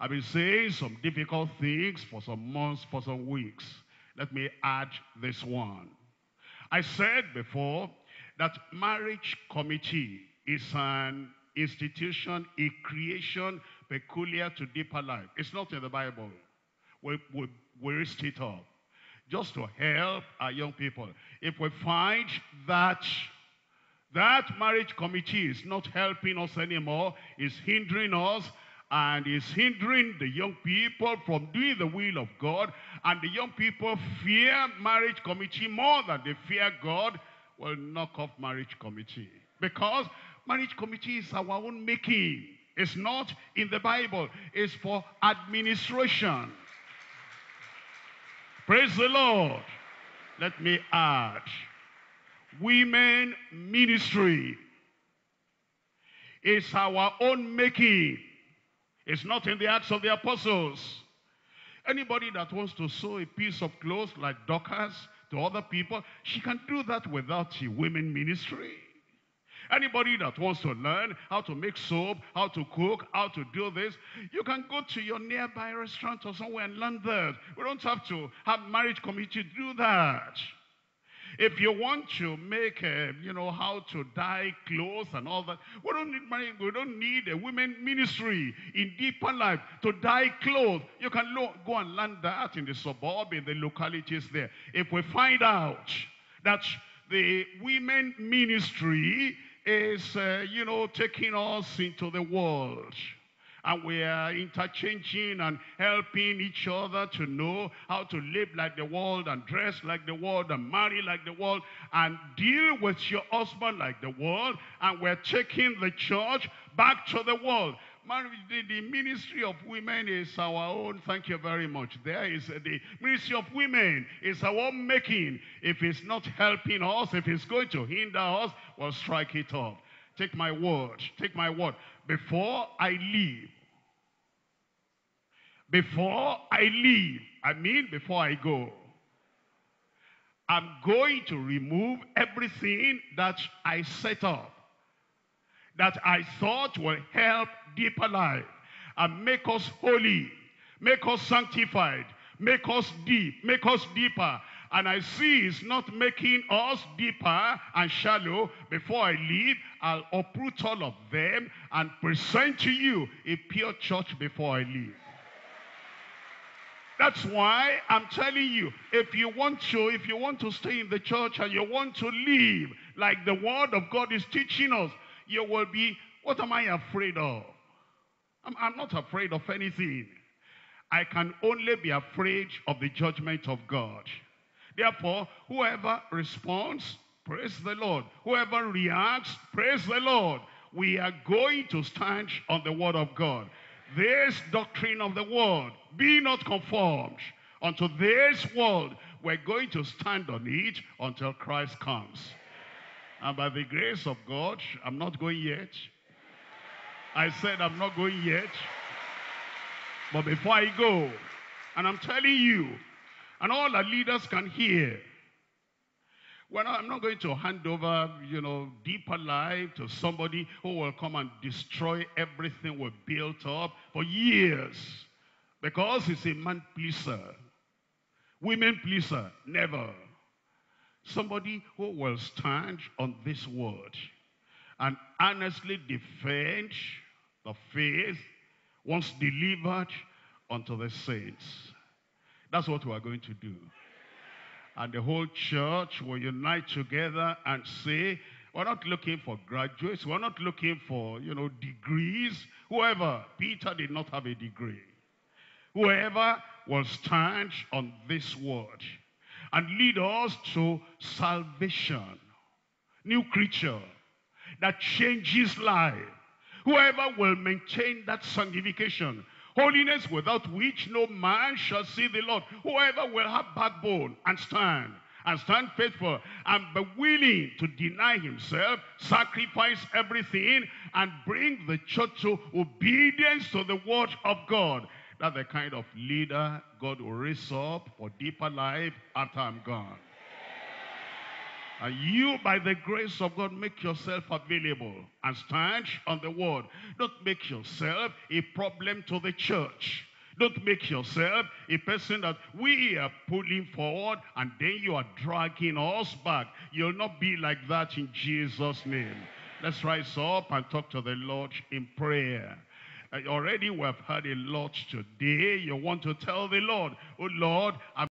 I've been saying some difficult things for some months, for some weeks. Let me add this one. I said before that marriage committee is an institution, a creation peculiar to Deeper Life. It's not in the Bible. We raised it up just to help our young people. If we find that marriage committee is not helping us anymore, is hindering us, and is hindering the young people from doing the will of God, and the young people fear marriage committee more than they fear God, well, knock off marriage committee. Because marriage committee is our own making. It's not in the Bible. It's for administration. Praise the Lord. Let me add, women ministry is our own making. It's not in the Acts of the Apostles. Anybody that wants to sew a piece of clothes like Dorcas to other people, she can do that without a women ministry. Anybody that wants to learn how to make soap, how to cook, how to do this, you can go to your nearby restaurant or somewhere and learn that. We don't have to have marriage committee do that. If you want to make, you know, how to dye clothes and all that, we don't need money. We don't need a women ministry in Deeper Life to dye clothes. You can go and learn that in the suburb, in the localities there. If we find out that the women ministry is, you know, taking us into the world, and we are interchanging and helping each other to know how to live like the world and dress like the world and marry like the world and deal with your husband like the world, and we're taking the church back to the world. The ministry of women is our own. Thank you very much. There is the ministry of women is our own making. If it's not helping us, if it's going to hinder us, we'll strike it off. Take my word. Take my word. Before I leave, I mean before I go, I'm going to remove everything that I set up, that I thought will help Deeper Life and make us holy, make us sanctified, make us deep, make us deeper. And I see it's not making us deeper and shallow. Before I leave, I'll uproot all of them and present to you a pure church before I leave. That's why I'm telling you, if you want to stay in the church and you want to live like the Word of God is teaching us, you will be, what am I afraid of? I'm not afraid of anything. I can only be afraid of the judgment of God. Therefore, whoever responds, praise the Lord. Whoever reacts, praise the Lord. We are going to stand on the Word of God. This doctrine of the world, be not conformed unto this world. We're going to stand on it until Christ comes. And by the grace of God, I'm not going yet. I said I'm not going yet. But before I go, and I'm telling you, and all our leaders can hear, well, I'm not going to hand over, you know, Deeper Life to somebody who will come and destroy everything we built up for years. Because it's a man pleaser, women pleaser, never. Somebody who will stand on this word and honestly defend the faith once delivered unto the saints. That's what we are going to do. And the whole church will unite together and say, we're not looking for graduates. We're not looking for, you know, degrees. Whoever, Peter did not have a degree. Whoever will stand on this word and lead us to salvation, new creature that changes life. Whoever will maintain that sanctification, holiness without which no man shall see the Lord. Whoever will have backbone and stand faithful, and be willing to deny himself, sacrifice everything, and bring the church to obedience to the word of God. That's the kind of leader God will raise up for Deeper Life after I'm gone. And you, by the grace of God, make yourself available and stand on the word. Don't make yourself a problem to the church. Don't make yourself a person that we are pulling forward and then you are dragging us back. You'll not be like that in Jesus' name. Let's rise up and talk to the Lord in prayer. Already we have had a lot today. You want to tell the Lord, oh Lord, I'm